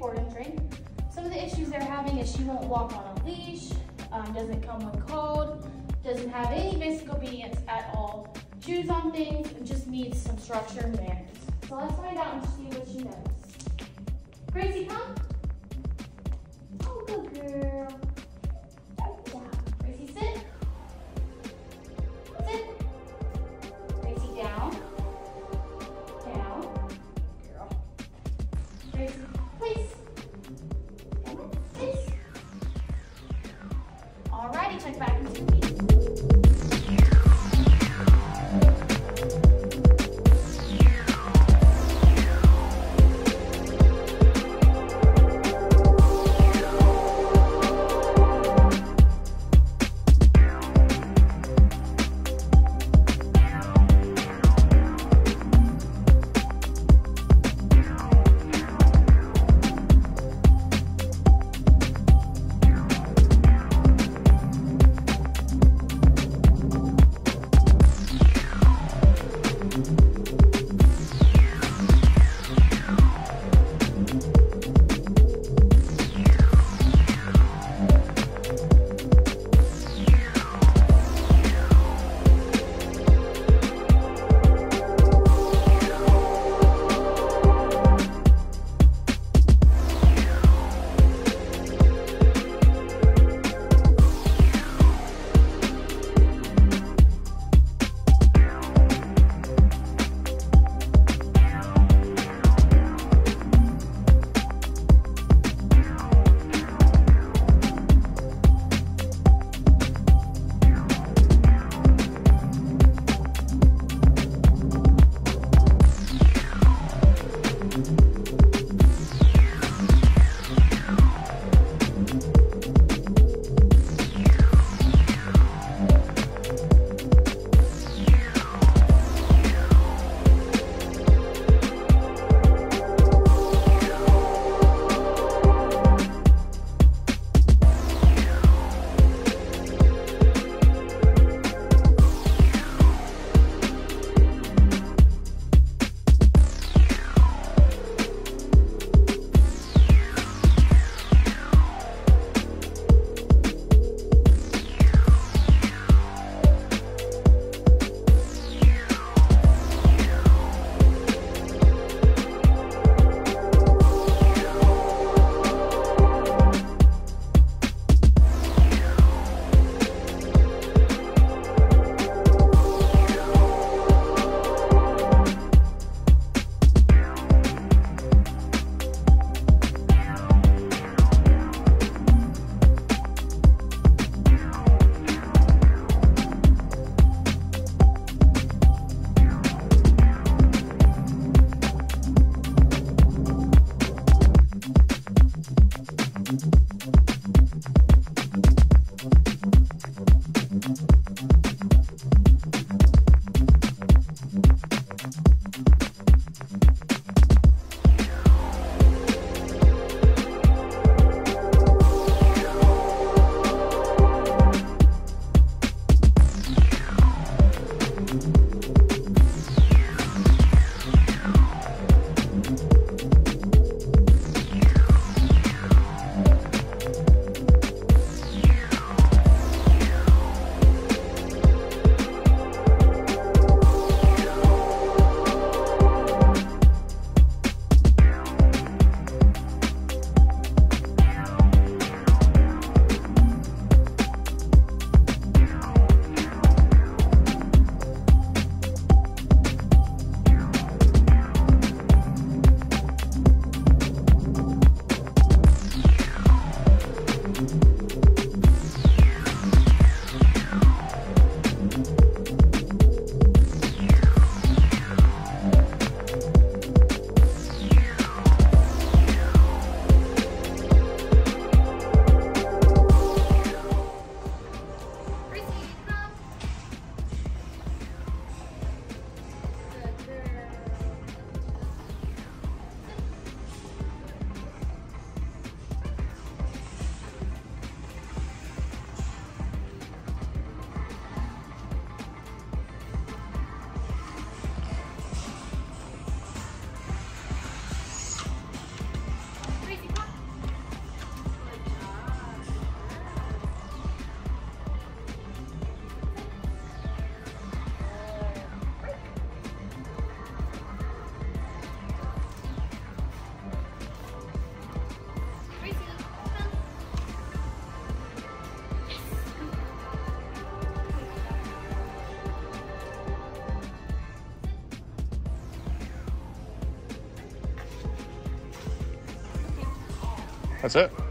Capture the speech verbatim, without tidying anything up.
important drink. Some of the issues they're having is she won't walk on a leash, um, doesn't come when called, doesn't have any basic obedience at all, chews on things, and just needs some structure and manners. So let's find out and see what she knows. Gracie, come. Oh, good girl. Gracie, sit. Sit. Gracie, down. Down. Good girl. Gracie, please. Please. Alrighty, check back in two weeks. That's it.